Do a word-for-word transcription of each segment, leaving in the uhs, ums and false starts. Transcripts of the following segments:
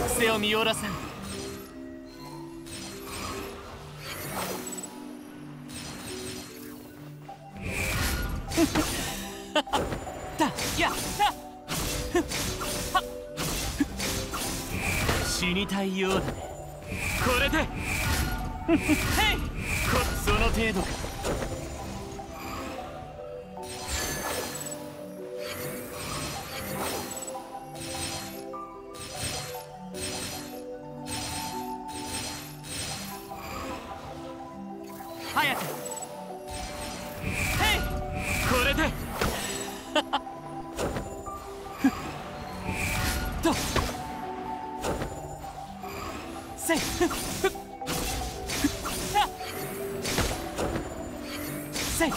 属性を見よらせん。死にたいようだね。これでヘイこその程度か。早くヘイこれでとせいせいは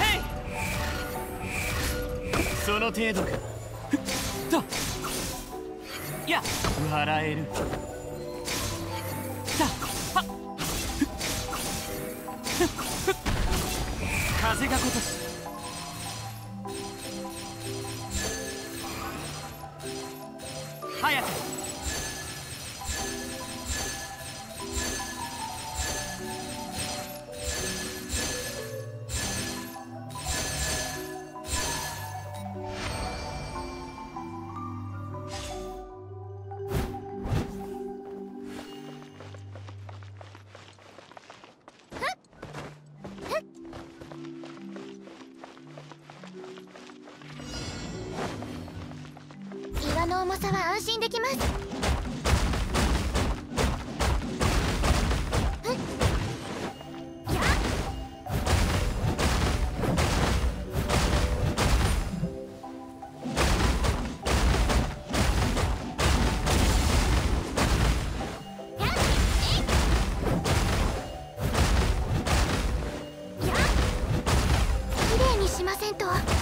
ヘイその程度かといや笑える。風が今年早く重さは安心できます。きれいにしませんと。